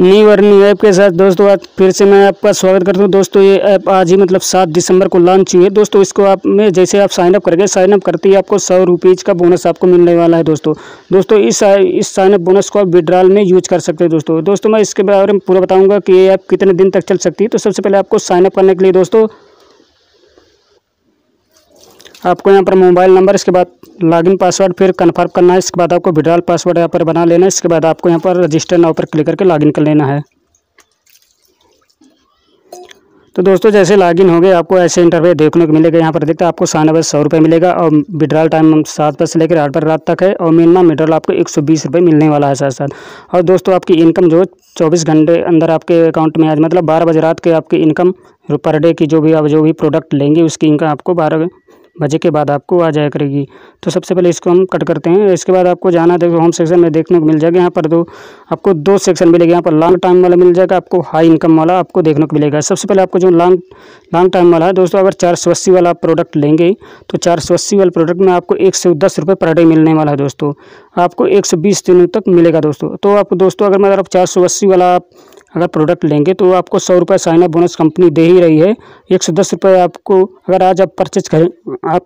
New और new app के साथ दोस्तों आज फिर से मैं आपका स्वागत करता हूं। दोस्तों ये ऐप आज ही मतलब 7 दिसंबर को लॉन्च हुई है। दोस्तों इसको आप में जैसे आप साइनअप करके साइनअप करते ही आपको 100 रुपीज़ का बोनस आपको मिलने वाला है। दोस्तों इस साइनअप बोनस को आप विड्रॉल में यूज कर सकते हैं। दोस्तों मैं इसके बारे में पूरा बताऊँगा कि ये ऐप कितने दिन तक चल सकती है। तो सबसे पहले आपको साइनअप करने के लिए दोस्तों आपको यहाँ पर मोबाइल नंबर, इसके बाद लॉगिन पासवर्ड, फिर कन्फर्म करना है। इसके बाद आपको विड्रॉल पासवर्ड यहाँ पर बना लेना है। इसके बाद आपको यहाँ पर रजिस्टर नाउ पर क्लिक करके लॉगिन कर लेना है। तो दोस्तों जैसे लॉगिन हो गए आपको ऐसे इंटरव्यू देखने को मिलेगा। यहाँ पर देखते हैं आपको साइन बजे 100 रुपये मिलेगा और विड्रॉल टाइम 7 बजे से लेकर 8 बजे रात तक है और मिनिमम विड्रॉल आपको 120 रुपये मिलने वाला है साथ साथ। और दोस्तों आपकी इनकम जो 24 घंटे अंदर आपके अकाउंट में आज मतलब 12 बजे रात के आपकी इनकम पर डे की जो भी प्रोडक्ट लेंगे उसकी इनकम आपको 12 बजे के बाद आपको आ जाया करेगी। तो सबसे पहले इसको हम कट करते हैं। इसके बाद आपको जाना है देखो होम सेक्शन में देखने को मिल जाएगा। यहाँ पर तो आपको 2 सेक्शन मिलेगा। यहाँ पर लॉन्ग टाइम वाला मिल जाएगा आपको, हाई इनकम वाला आपको देखने को मिलेगा। सबसे पहले आपको जो लॉन्ग टाइम वाला है दोस्तों, अगर 480 वाला प्रोडक्ट लेंगे तो 480 वाला प्रोडक्ट में आपको 110 रुपये पर डे मिलने वाला है। दोस्तों आपको 120 दिनों तक मिलेगा। दोस्तों तो आप दोस्तों अगर मतलब 480 वाला अगर प्रोडक्ट लेंगे तो आपको 100 रुपये साइनअप बोनस कंपनी दे ही रही है। 110 रुपये आपको अगर आज आप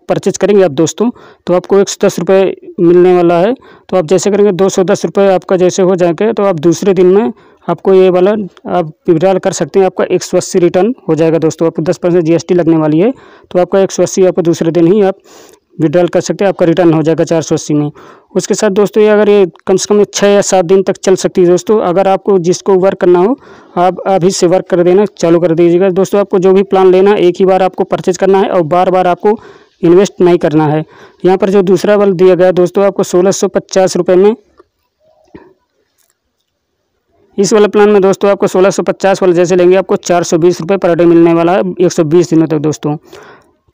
परचेज करेंगे आप दोस्तों तो आपको 110 रुपये मिलने वाला है। तो आप जैसे करेंगे 210 रुपये आपका जैसे हो जाएगा तो आप दूसरे दिन में आपको ये वाला आप विड्रॉल कर सकते हैं। आपका 180 रिटर्न हो जाएगा। दोस्तों आपको 10% GST लगने वाली है तो आपका 180 आपको दूसरे दिन ही आप विड्रॉल कर सकते हैं। आपका रिटर्न हो जाएगा 480 में। उसके साथ दोस्तों ये अगर ये कम से कम 6 या 7 दिन तक चल सकती है। दोस्तों अगर आपको जिसको वर्क करना हो आप अभी से वर्क कर देना चालू कर दीजिएगा। दोस्तों आपको जो भी प्लान लेना एक ही बार आपको परचेज करना है और बार बार आपको इन्वेस्ट नहीं करना है। यहाँ पर जो दूसरा बल दिया गया दोस्तों आपको 1650 रुपये में इस वाला प्लान में दोस्तों आपको 1650 वाला जैसे लेंगे आपको 420 रुपये पर डे मिलने वाला है 120 दिनों तक। दोस्तों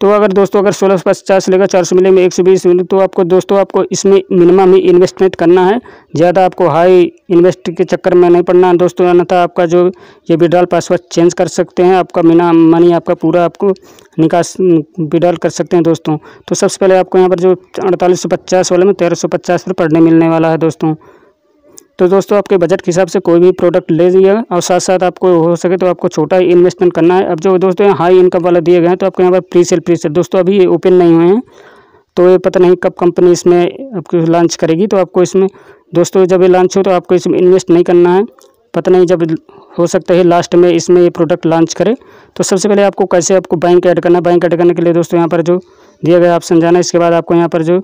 तो अगर 1650 लेगा 400 मिलेगा 120 मिले तो आपको दोस्तों आपको इसमें मिनिमम ही इन्वेस्टमेंट करना है। ज़्यादा आपको हाई इन्वेस्ट के चक्कर में नहीं पड़ना है दोस्तों, अन्यथा आपका जो ये विड्रॉल पासवर्ड चेंज कर सकते हैं। आपका बिना मनी आपका पूरा आपको निकास विड्रॉल कर सकते हैं दोस्तों। तो सबसे पहले आपको यहाँ पर जो 4850 वाले में 1350 रुपये पड़ने मिलने वाला है दोस्तों। तो दोस्तों आपके बजट के हिसाब से कोई भी प्रोडक्ट ले लीजिएगा और साथ साथ आपको हो सके तो आपको छोटा ही इन्वेस्टमेंट करना है। अब जो दोस्तों यहाँ हाई इनकम वाला दिए गए हैं तो आपको यहाँ पर प्री सेल दोस्तों अभी ये ओपन नहीं हुए हैं तो ये पता नहीं कब कंपनी इसमें आपको लॉन्च करेगी। तो आपको इसमें दोस्तों जब ये लॉन्च हो तो आपको इसमें इन्वेस्ट नहीं करना है। पता नहीं जब हो सकता है लास्ट में इसमें ये प्रोडक्ट लॉन्च करे। तो सबसे पहले आपको कैसे आपको बैंक ऐड करना है, बैंक ऐड करने के लिए दोस्तों यहाँ पर जो दिया गया ऑप्शन जाना है। इसके बाद आपको यहाँ पर जो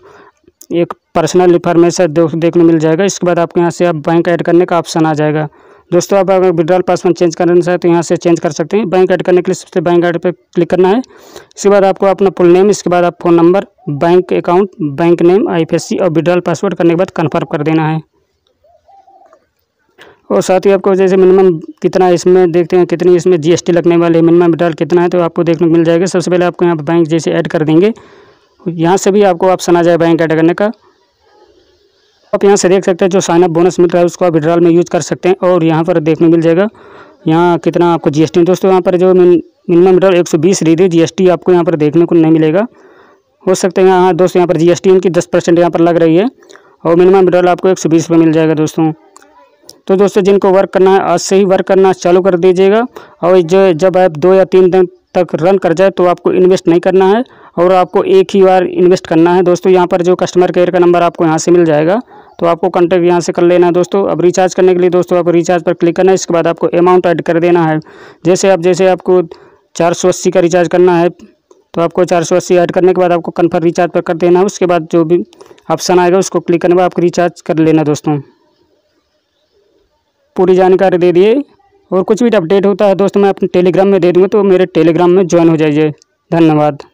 एक पर्सनल इन्फॉर्मेशन देखने मिल जाएगा। इसके बाद आपको यहाँ से आप बैंक ऐड करने का ऑप्शन आ जाएगा। दोस्तों आप अगर विड्रॉल पासवर्ड चेंज करना चाहते हैं तो यहाँ से चेंज कर सकते हैं। बैंक ऐड करने के लिए सबसे बैंक ऐड पर क्लिक करना है। इसके बाद आपको अपना फुल नेम, इसके बाद आप phone number, bank account, bank name, IFSC और विड्रॉल पासवर्ड करने के बाद कन्फर्म कर देना है। और साथ ही आपको जैसे मिनिमम कितना इसमें देखते हैं कितनी इसमें GST लगने वाली है, मिनिमम विड्रॉल कितना है तो आपको देखने को मिल जाएगा। सबसे पहले आपको यहाँ पर बैंक जैसे ऐड कर देंगे, यहाँ से भी आपको ऑप्शन आ जाए बैंक ऐड करने का। आप यहाँ से देख सकते हैं जो साइनअप बोनस मिल रहा है उसको आप विड्रॉल में यूज कर सकते हैं। और यहाँ पर देखने मिल जाएगा यहाँ कितना आपको GST दोस्तों यहाँ पर जो मिनिमम विड्रॉल 120 रीडी GST आपको यहाँ पर देखने को नहीं मिलेगा। हो सकता है यहाँ दोस्तों यहाँ पर GST इनकी 10% यहाँ पर लग रही है और मिनिमम विड्रॉल आपको 120 रुपये मिल जाएगा दोस्तों। तो दोस्तों जिनको वर्क करना है आज से ही वर्क करना चालू कर दीजिएगा और जब आप 2 या 3 दिन तक रन कर जाए तो आपको इन्वेस्ट नहीं करना है और आपको एक ही बार इन्वेस्ट करना है। दोस्तों यहाँ पर जो कस्टमर केयर का नंबर आपको यहाँ से मिल जाएगा तो आपको कॉन्टैक्ट यहाँ से कर लेना है। दोस्तों अब रिचार्ज करने के लिए दोस्तों आपको रिचार्ज पर क्लिक करना है। इसके बाद आपको अमाउंट ऐड कर देना है। जैसे आपको 480 का रिचार्ज करना है तो आपको 480 ऐड करने के बाद आपको कन्फर्म रिचार्ज पर कर देना है। उसके बाद जो भी ऑप्शन आएगा उसको क्लिक करने के बाद आपको रिचार्ज कर लेना दोस्तों। पूरी जानकारी दे दिए और कुछ भी अपडेट होता है दोस्तों मैं अपने टेलीग्राम में दे दूँगा तो मेरे टेलीग्राम में ज्वाइन हो जाइए। धन्यवाद।